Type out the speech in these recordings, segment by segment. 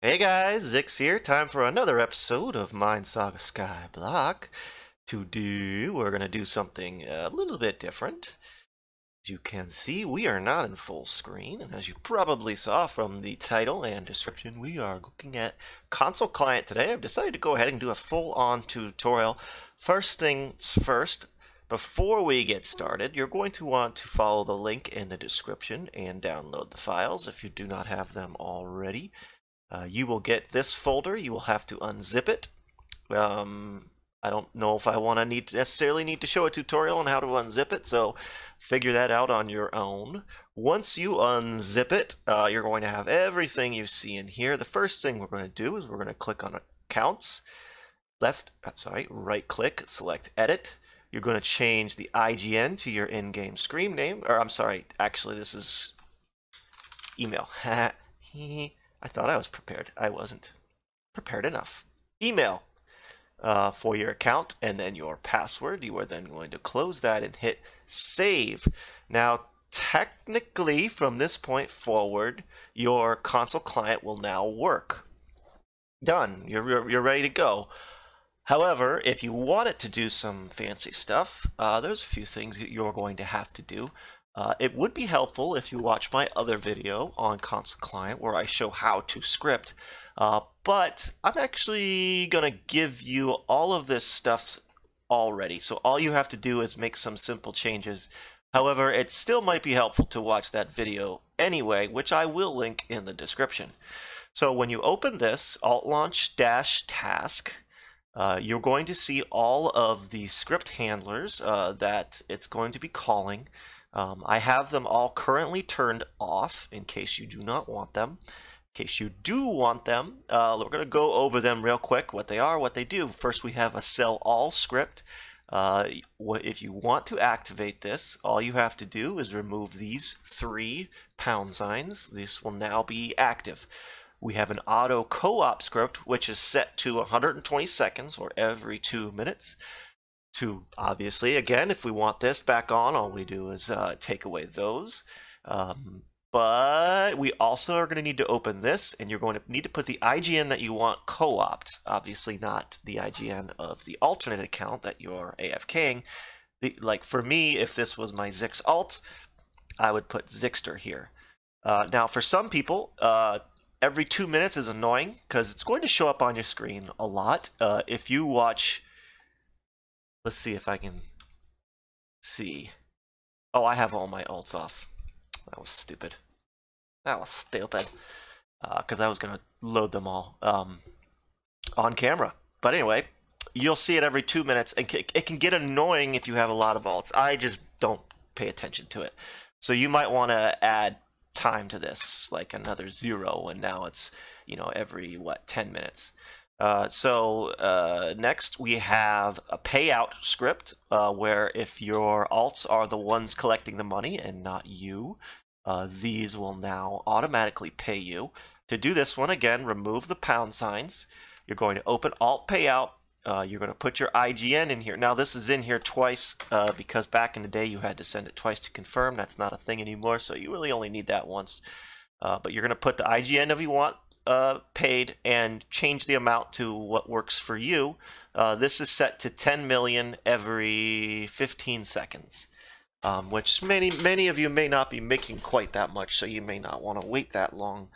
Hey guys, Zix here, time for another episode of Minesaga Skyblock. Today we're going to do something a little bit different. As you can see, we are not in full screen, and as you probably saw from the title and description, we are looking at console client today. I've decided to go ahead and do a full-on tutorial. First things first, before we get started, you're going to want to follow the link in the description and download the files if you do not have them already. You will get this folder. You will have to unzip it. I don't know if I necessarily need to show a tutorial on how to unzip it, so figure that out on your own. Once you unzip it, you're going to have everything you see in here. The first thing we're going to do is we're going to click on Accounts, right-click, select Edit. You're going to change the IGN to your in-game screen name, or I'm sorry, actually this is email. I thought I was prepared. I wasn't prepared enough. Email for your account and then your password. You are then going to close that and hit save. Now, technically, from this point forward, your console client will now work. Done. You're ready to go. However, if you want it to do some fancy stuff, there's a few things that you're going to have to do. It would be helpful if you watch my other video on console client where I show how to script, but I'm actually going to give you all of this stuff already. So all you have to do is make some simple changes. However, it still might be helpful to watch that video anyway, which I will link in the description. So when you open this Alt Launch Dash Task, you're going to see all of the script handlers that it's going to be calling. I have them all currently turned off in case you do not want them. In case you do want them, we're going to go over them real quick, what they are, what they do. First, we have a sell all script. If you want to activate this, all you have to do is remove these 3 pound signs. This will now be active. We have an auto co-op script, which is set to 120 seconds or every 2 minutes. Obviously, again, if we want this back on, all we do is take away those. But we also are going to need to open this, and you're going to need to put the IGN that you want co-opt. Obviously not the IGN of the alternate account that you're AFKing. Like for me, if this was my Zix alt, I would put Zixxter here. Now for some people, every 2 minutes is annoying because it's going to show up on your screen a lot. If you watch... Let's see if I can see. Oh, I have all my alts off. That was stupid. Because I was going to load them all on camera. But anyway, you'll see it every 2 minutes. And it can get annoying if you have a lot of alts. I just don't pay attention to it. So you might want to add time to this, like another 0. And now it's, you know, every, what, 10 minutes. Next we have a payout script where if your alts are the ones collecting the money and not you, these will now automatically pay you. To do this one, again, remove the pound signs. You're going to open alt payout. You're going to put your IGN in here. Now this is in here twice because back in the day you had to send it twice to confirm. That's not a thing anymore, so you really only need that once. But you're going to put the IGN if you want. Paid and change the amount to what works for you. This is set to 10 million every 15 seconds, which many of you may not be making quite that much, so you may not want to wait that long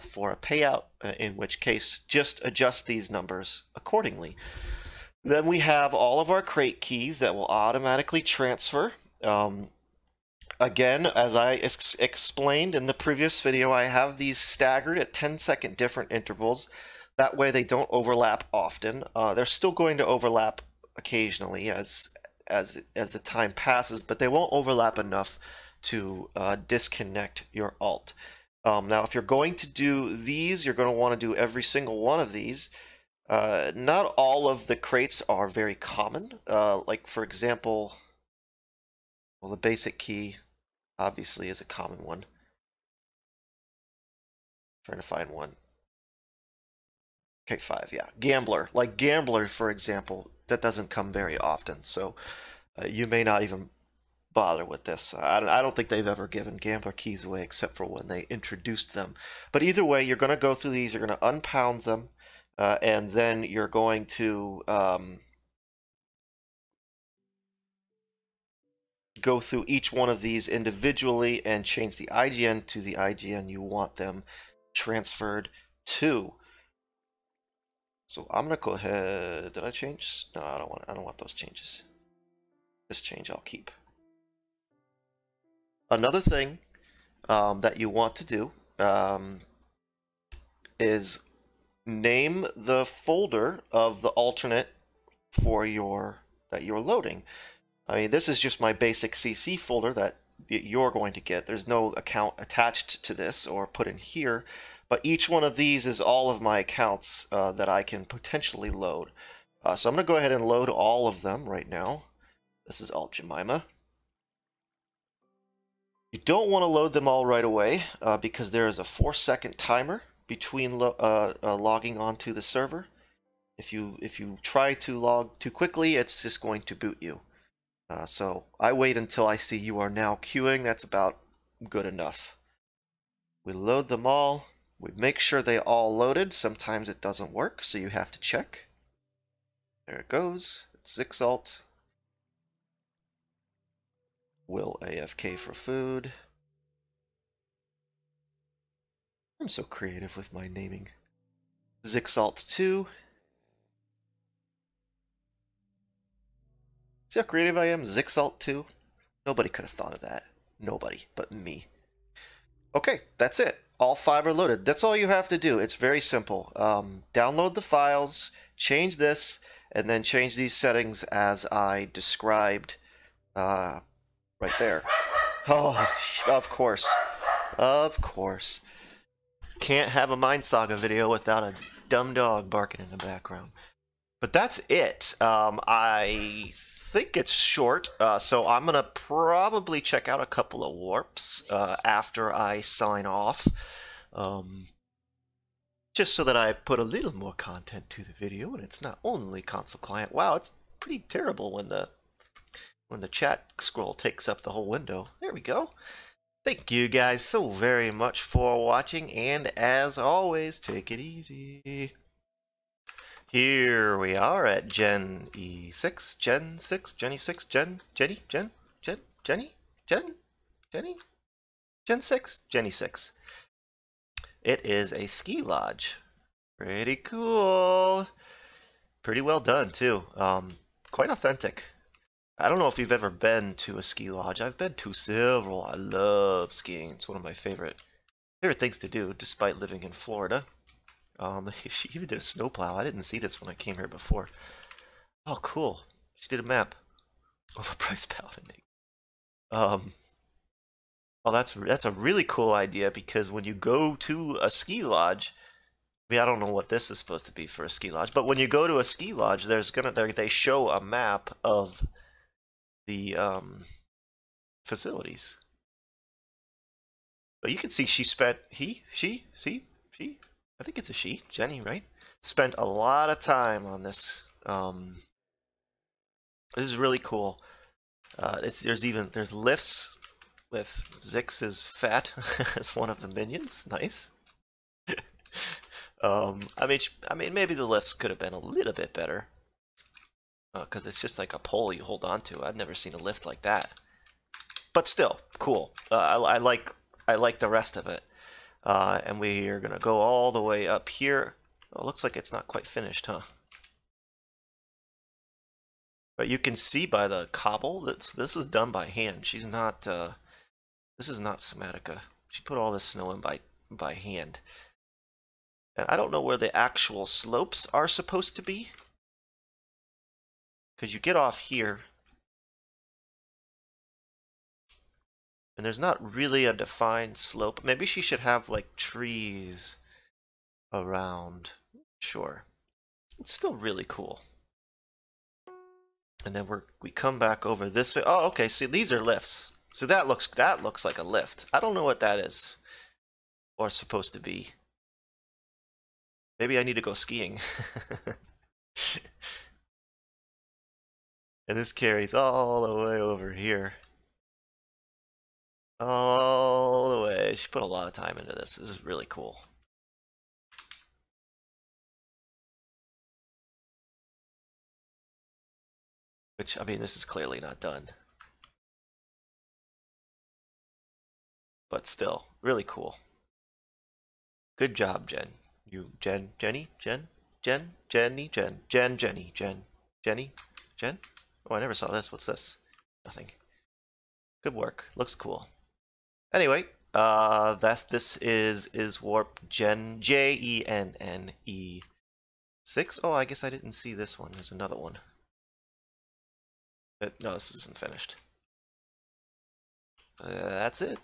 for a payout, in which case just adjust these numbers accordingly. Then we have all of our crate keys that will automatically transfer. Again, as I explained in the previous video, I have these staggered at 10-second different intervals. That way they don't overlap often. They're still going to overlap occasionally as the time passes, but they won't overlap enough to disconnect your alt. Now, if you're going to do these, you're going to want to do every single one of these. Not all of the crates are very common. Like, for example... Well, the basic key obviously is a common one. I'm trying to find one. Okay, 5, yeah. Gambler. Like Gambler, for example, that doesn't come very often. So you may not even bother with this. I don't think they've ever given Gamba keys away except for when they introduced them. But either way, you're going to go through these, you're going to unpound them, and then you're going to go through each one of these individually and change the IGN to the IGN you want them transferred to. So I'm going to go ahead. Did I change? No, I don't want those changes. This change I'll keep. Another thing that you want to do is name the folder of the alternate for that you're loading. I mean, this is just my basic CC folder that you're going to get. There's no account attached to this or put in here, but each one of these is all of my accounts that I can potentially load. So I'm going to go ahead and load all of them right now. This is Alt Jemima. You don't want to load them all right away because there is a 4-second timer between logging onto the server. If you try to log too quickly, it's just going to boot you. So I wait until I see you are now queuing. That's about good enough. We load them all. We make sure they all loaded. Sometimes it doesn't work, so you have to check. There it goes. It's Zixxalt. Will AFK for food. I'm so creative with my naming. Zixxalt 2. See how creative I am? Zixxalt 2? Nobody could have thought of that. Nobody but me. Okay, that's it. All 5 are loaded. That's all you have to do. It's very simple. Download the files, change this, and then change these settings as I described right there. Oh, of course. Of course. Can't have a Minesaga video without a dumb dog barking in the background. But that's it. I think it's short, so I'm gonna probably check out a couple of warps after I sign off, just so that I put a little more content to the video, and it's not only console client. Wow, it's pretty terrible when the chat scroll takes up the whole window. There we go. Thank you guys so very much for watching, and as always, take it easy. Here we are at Gen E6, Gen 6, Gen E6, Gen, Jenny, Gen, Gen, Jenny, Gen, Jenny, Gen 6, Gen E6. It is a ski lodge. Pretty cool. Pretty well done, too. Quite authentic. I don't know if you've ever been to a ski lodge. I've been to several. I love skiing. It's one of my favorite things to do, despite living in Florida. She even did a snowplow. I didn't see this when I came here before. Oh, cool. She did a map of a price paladin. Oh, that's a really cool idea, because when you go to a ski lodge, I don't know what this is supposed to be for a ski lodge, but when you go to a ski lodge, they show a map of the facilities. But you can see she spent she. I think it's a she, Jenny, right? Spent a lot of time on this. This is really cool. There's lifts with Zix's fat as one of the minions. Nice. I mean, maybe the lifts could have been a little bit better, because it's just like a pole you hold on to. I've never seen a lift like that. But still, cool. I like the rest of it. And we are going to go all the way up here. Oh, looks like it's not quite finished, huh? But you can see by the cobble that this is done by hand. She's not, this is not Schematica. She put all this snow in by hand. And I don't know where the actual slopes are supposed to be, because you get off here, and there's not really a defined slope. Maybe she should have, like, trees around. Sure. It's still really cool. And then we come back over this way. Oh, okay, see, these are lifts. So that looks like a lift. I don't know what that is or supposed to be. Maybe I need to go skiing. And this carries all the way over here. all the way. She put a lot of time into this. This is really cool. Which, I mean, this is clearly not done. But still, really cool. Good job, Jen. You, Jen, Jenny, Jen, Jen, Jenny, Jen, Jen, Jenny, Jen, Jenny, Jen? Oh, I never saw this. What's this? Nothing. Good work. Looks cool. Anyway, this is Warp Gen, Jenne 6. Oh, I guess I didn't see this one. There's another one. But no, this isn't finished. That's it.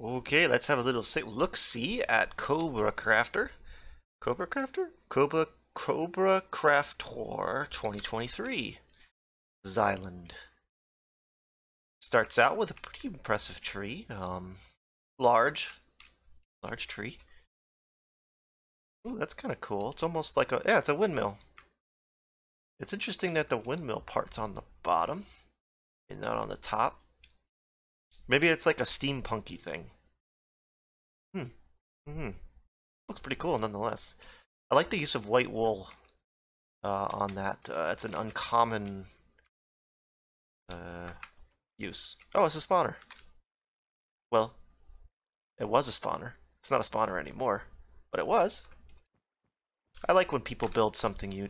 Okay, let's have a little look-see at CobraCrafter. CobraCrafter? CobraCrafter2023. Xyland. Starts out with a pretty impressive tree. Large tree. Ooh, that's kind of cool. It's almost like a, yeah, it's a windmill. It's interesting that the windmill part's on the bottom and not on the top. Maybe it's like a steampunky thing. Looks pretty cool nonetheless. I like the use of white wool on that. It's an uncommon use. Oh, it's a spawner. Well, it was a spawner. It's not a spawner anymore, but it was. I like when people build something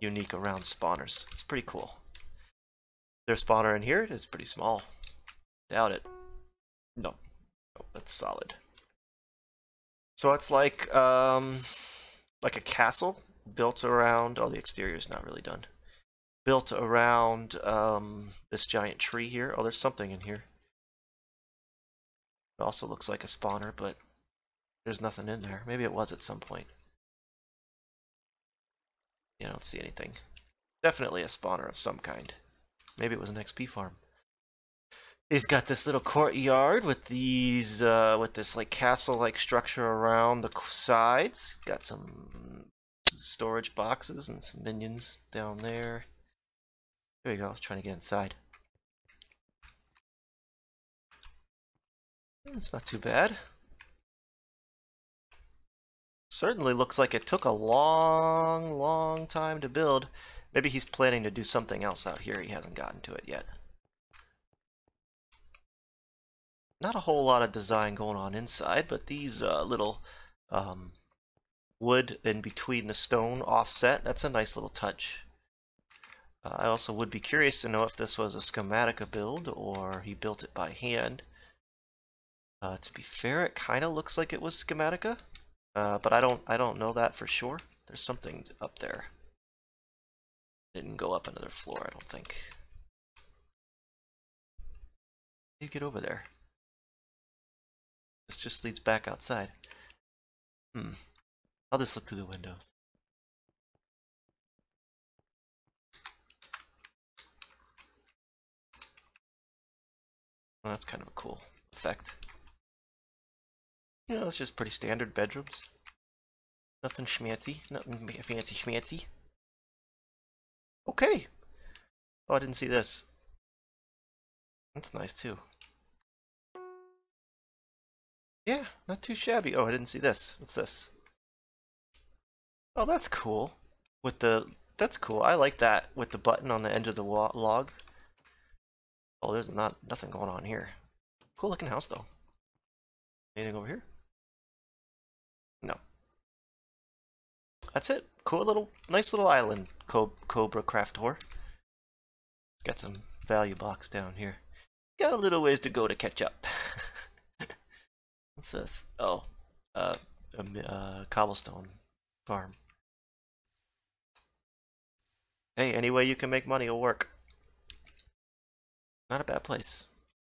unique around spawners. It's pretty cool. Their spawner in here is pretty small. Doubt it. No. Oh, that's solid. So it's like a castle built around... Oh, the exterior's not really done. Built around this giant tree here. Oh, there's something in here. It also looks like a spawner, but there's nothing in there. Maybe it was at some point. Yeah, I don't see anything. Definitely a spawner of some kind. Maybe it was an XP farm. He's got this little courtyard with these, with this like castle-like structure around the sides. Got some storage boxes and some minions down there. There we go. I was trying to get inside. It's not too bad. Certainly looks like it took a long time to build. Maybe he's planning to do something else out here. He hasn't gotten to it yet. Not a whole lot of design going on inside, but these little wood in between the stone offset, that's a nice little touch. I also would be curious to know if this was a Schematica build or he built it by hand. To be fair, it kind of looks like it was Schematica, but I don't know that for sure. There's something up there. Didn't go up another floor, I don't think. How do you get over there? This just leads back outside. I'll just look through the windows. Well, that's kind of a cool effect. You know, it's just pretty standard bedrooms. Nothing schmancy. Nothing fancy schmancy. Okay. Oh, I didn't see this. That's nice, too. Yeah, not too shabby. Oh, I didn't see this. What's this? Oh, that's cool. With the... That's cool. I like that with the button on the end of the log. Oh, there's nothing going on here. Cool looking house, though. Anything over here? No. That's it. Cool little... Nice little island, CobraCrafter. Got some value box down here. Got a little ways to go to catch up. What's this? Oh, cobblestone farm. Hey, any way you can make money will work. Not a bad place.